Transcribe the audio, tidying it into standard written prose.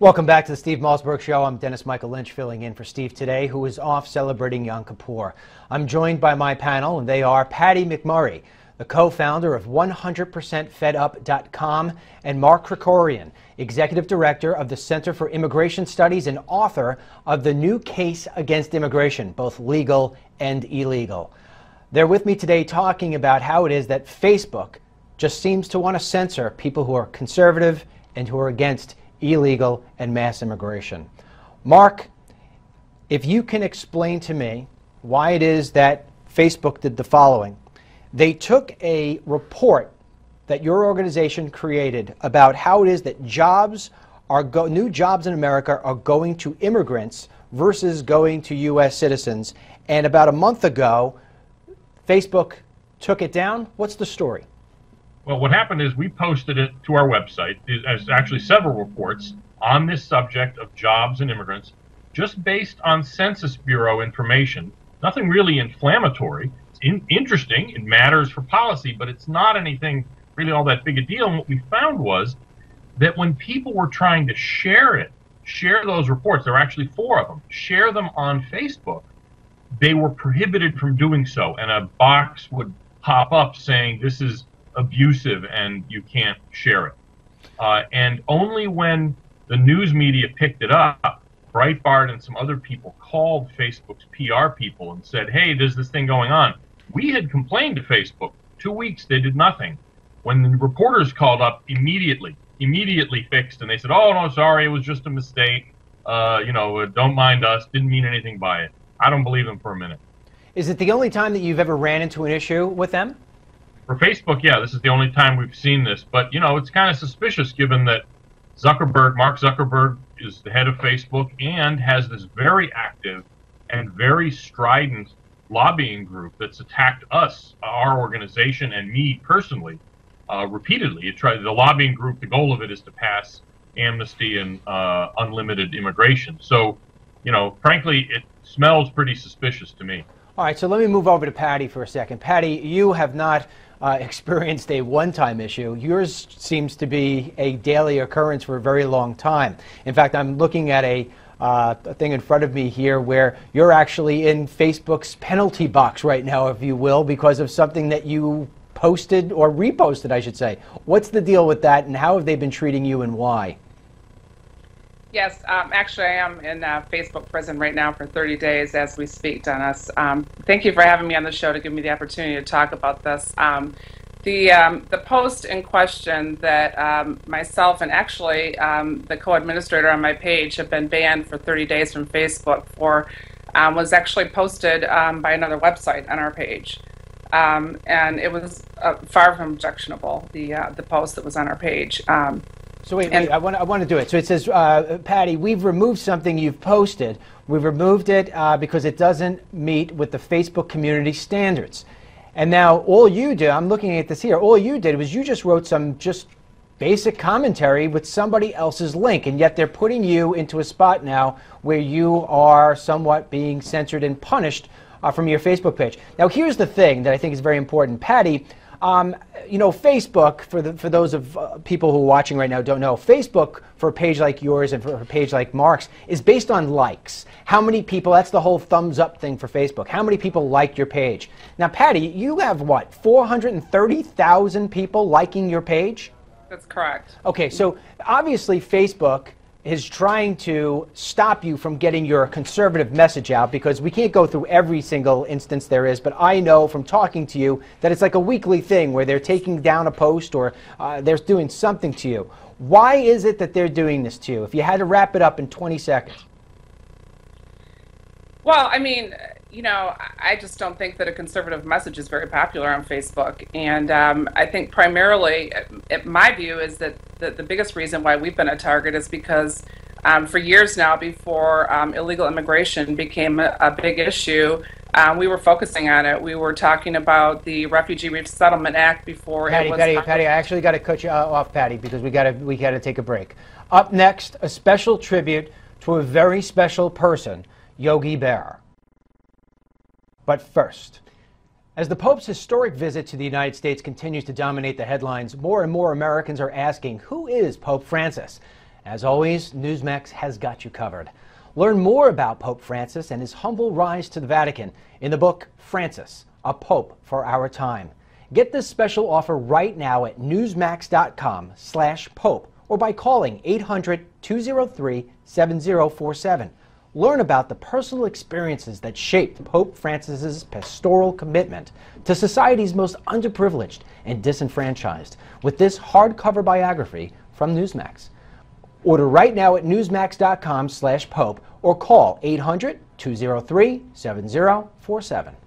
Welcome back to the Steve Malzberg Show. I'm Dennis Michael Lynch filling in for Steve today, who is off celebrating Yom Kippur. I'm joined by my panel, and they are Patty McMurray, the co-founder of 100PercentFedUp.com, and Mark Krikorian, executive director of the Center for Immigration Studies and author of The New Case Against Immigration, both legal and illegal. They're with me today talking about how it is that Facebook just seems to want to censor people who are conservative and who are against illegal and mass immigration. Mark, if you can explain to me why it is that Facebook did the following. They took a report that your organization created about how it is that jobs are new jobs in America are going to immigrants versus going to U.S. citizens. And about a month ago, Facebook took it down. What's the story? Well, what happened is we posted it to our website. There's actually several reports on this subject of jobs and immigrants, just based on Census Bureau information. Nothing really inflammatory. Interesting, it matters for policy, but it's not anything really all that big a deal. And what we found was that when people were trying to share those reports, there were actually four of them, share them on Facebook, they were prohibited from doing so. And a box would pop up saying this is abusive and you can't share it. And only when the news media picked it up, Breitbart and some other people called Facebook's PR people and said, hey, there's this thing going on. We had complained to Facebook. 2 weeks, they did nothing. When the reporters called up, immediately fixed, and they said, oh, no, sorry, it was just a mistake. You know, don't mind us, didn't mean anything by it. I don't believe them for a minute. Is it the only time that you've ever ran into an issue with them? For Facebook, yeah, this is the only time we've seen this. But, you know, it's kind of suspicious given that Mark Zuckerberg is the head of Facebook and has this very active and very strident lobbying group that's attacked us, our organization, and me personally, repeatedly. The lobbying group, the goal of it is to pass amnesty and unlimited immigration. So, you know, frankly, it smells pretty suspicious to me. All right, so let me move over to Patty for a second. Patty, you have not experienced a one-time issue. Yours seems to be a daily occurrence for a very long time. In fact, I'm looking at a thing in front of me here where you're actually in Facebook's penalty box right now, if you will, because of something that you posted or reposted, I should say. What's the deal with that, and how have they been treating you, and why? Yes, actually, I am in Facebook prison right now for 30 days as we speak, Dennis. Thank you for having me on the show to give me the opportunity to talk about this. The post in question that myself and actually the co-administrator on my page have been banned for 30 days from Facebook for was actually posted by another website on our page. And it was far from objectionable, the post that was on our page. So wait, I want to do it. So it says, Patty, we've removed something you've posted. We've removed it because it doesn't meet with the Facebook community standards. And now all you do, I'm looking at this here, all you did was you just wrote some just basic commentary with somebody else's link, and yet they're putting you into a spot now where you are somewhat being censored and punished from your Facebook page. Now here's the thing that I think is very important. Patty, you know, Facebook, for those of people who are watching right now don't know, Facebook, for a page like yours and for a page like Mark's, is based on likes. How many people, that's the whole thumbs up thing for Facebook, how many people like your page? Now, Patty, you have what, 430,000 people liking your page? That's correct. Okay, so obviously Facebook is trying to stop you from getting your conservative message out, because we can't go through every single instance there is, but I know from talking to you that it's like a weekly thing where they're taking down a post or they're doing something to you. Why is it that they're doing this to you? If you had to wrap it up in 20 seconds. Well, I mean, you know, I just don't think that a conservative message is very popular on Facebook. And I think primarily, my view is that the biggest reason why we've been a target is because for years now, before illegal immigration became a big issue, we were focusing on it. We were talking about the Refugee Resettlement Act before it was... Patty, I actually got to cut you off, Patty, because we got to take a break. Up next, a special tribute to a very special person, Yogi Bear. But first, as the Pope's historic visit to the United States continues to dominate the headlines, more and more Americans are asking, who is Pope Francis? As always, Newsmax has got you covered. Learn more about Pope Francis and his humble rise to the Vatican in the book Francis, A Pope for Our Time. Get this special offer right now at newsmax.com/pope or by calling 800-203-7047. Learn about the personal experiences that shaped Pope Francis's pastoral commitment to society's most underprivileged and disenfranchised with this hardcover biography from Newsmax. Order right now at newsmax.com/pope or call 800-203-7047.